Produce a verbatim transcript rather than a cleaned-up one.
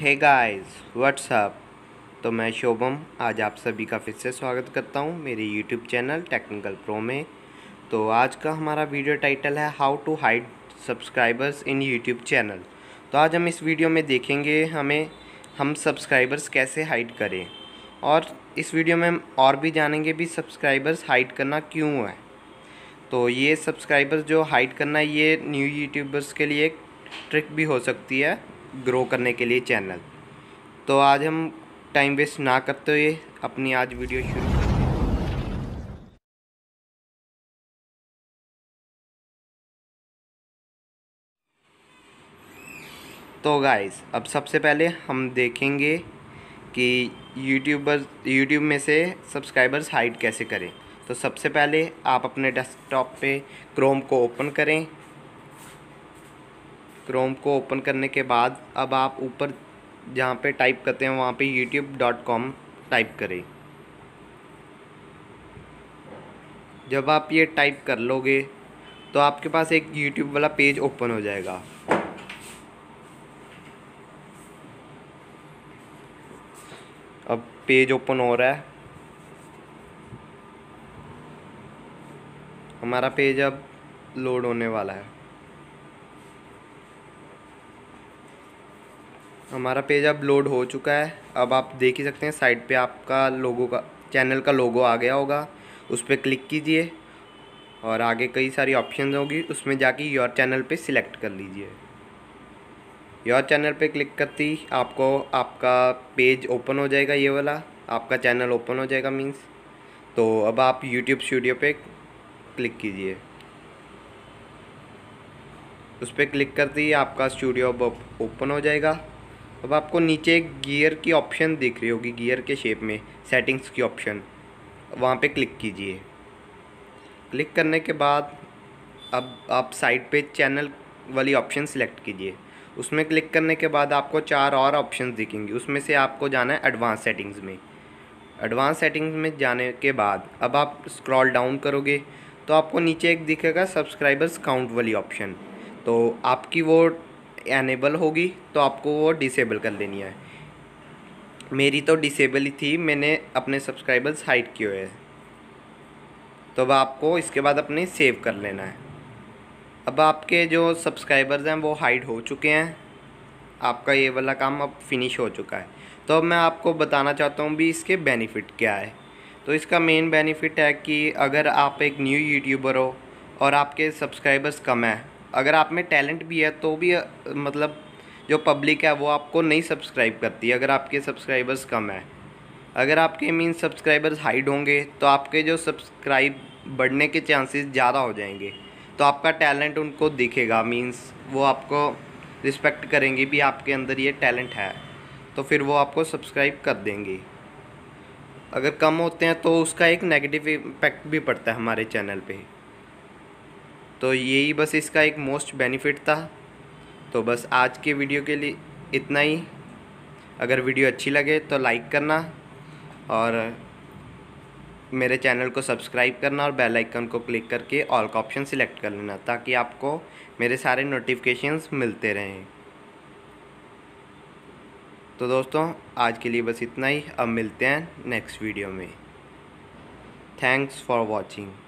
Hey guys what's up, तो मैं शोभम आज आप सभी का फिर से स्वागत करता हूं मेरे YouTube चैनल टेक्निकल प्रो में। तो आज का हमारा वीडियो टाइटल है how to hide subscribers in YouTube channel. तो आज हम इस वीडियो में देखेंगे हमें हम सब्सक्राइबर्स कैसे हाइड करें, और इस वीडियो में हम और भी जानेंगे भी सब्सक्राइबर्स हाइड करना क्यों है। तो ये सब्सक्राइबर्स जो हाइड करना ये न्यू यूट्यूबर्स के लिए एक ट्रिक भी हो सकती है ग्रो करने के लिए चैनल। तो आज हम टाइम वेस्ट ना करते हुए अपनी आज वीडियो शुरू करते हैं। तो गाइस अब सबसे पहले हम देखेंगे कि यूट्यूबर्स यूट्यूब में से सब्सक्राइबर्स हाइड कैसे करें। तो सबसे पहले आप अपने डेस्कटॉप पे क्रोम को ओपन करें। क्रोम को ओपन करने के बाद अब आप ऊपर जहाँ पे टाइप करते हैं वहाँ पे यूट्यूब डॉट कॉम टाइप करें। जब आप ये टाइप कर लोगे तो आपके पास एक YouTube वाला पेज ओपन हो जाएगा। अब पेज ओपन हो रहा है हमारा पेज, अब लोड होने वाला है हमारा पेज। अब लोड हो चुका है। अब आप देख ही सकते हैं साइड पे आपका लोगो का चैनल का लोगो आ गया होगा, उस पर क्लिक कीजिए और आगे कई सारी ऑप्शन होगी, उसमें जाके योर चैनल पे सिलेक्ट कर लीजिए। योर चैनल पे क्लिक करती आपको आपका पेज ओपन हो जाएगा, ये वाला आपका चैनल ओपन हो जाएगा मीन्स। तो अब आप यूट्यूब स्टूडियो पे क्लिक कीजिए, उस पर क्लिक करती आपका स्टूडियो अब ओपन हो जाएगा। अब आपको नीचे गियर की ऑप्शन दिख रही होगी, गियर के शेप में सेटिंग्स की ऑप्शन, वहाँ पे क्लिक कीजिए। क्लिक करने के बाद अब आप साइड पे चैनल वाली ऑप्शन सिलेक्ट कीजिए। उसमें क्लिक करने के बाद आपको चार और ऑप्शन दिखेंगी, उसमें से आपको जाना है एडवांस सेटिंग्स में। एडवांस सेटिंग्स में जाने के बाद अब आप स्क्रॉल डाउन करोगे तो आपको नीचे एक दिखेगा सब्सक्राइबर्स काउंट वाली ऑप्शन। तो आपकी वो एनेबल होगी तो आपको वो डिसेबल कर लेनी है। मेरी तो डिसेबल ही थी, मैंने अपने सब्सक्राइबर्स हाइड किए हुए हैं। तो अब आपको इसके बाद अपने सेव कर लेना है। अब आपके जो सब्सक्राइबर्स हैं वो हाइड हो चुके हैं, आपका ये वाला काम अब फिनिश हो चुका है। तो अब मैं आपको बताना चाहता हूँ भी इसके बेनिफिट क्या है। तो इसका मेन बेनिफिट है कि अगर आप एक न्यू यूट्यूबर हो और आपके सब्सक्राइबर्स कम हैं, अगर आप में टैलेंट भी है तो भी मतलब जो पब्लिक है वो आपको नहीं सब्सक्राइब करती अगर आपके सब्सक्राइबर्स कम है। अगर आपके मीन सब्सक्राइबर्स हाइड होंगे तो आपके जो सब्सक्राइब बढ़ने के चांसेस ज़्यादा हो जाएंगे। तो आपका टैलेंट उनको दिखेगा मीन्स वो आपको रिस्पेक्ट करेंगे भी आपके अंदर ये टैलेंट है, तो फिर वो आपको सब्सक्राइब कर देंगे। अगर कम होते हैं तो उसका एक नेगेटिव इम्पैक्ट भी पड़ता है हमारे चैनल पर। तो यही बस इसका एक मोस्ट बेनिफिट था। तो बस आज के वीडियो के लिए इतना ही। अगर वीडियो अच्छी लगे तो लाइक करना और मेरे चैनल को सब्सक्राइब करना और बेल आइकन को क्लिक करके ऑल का ऑप्शन सिलेक्ट कर लेना ताकि आपको मेरे सारे नोटिफिकेशंस मिलते रहें। तो दोस्तों आज के लिए बस इतना ही, अब मिलते हैं नेक्स्ट वीडियो में। Thanks for watching.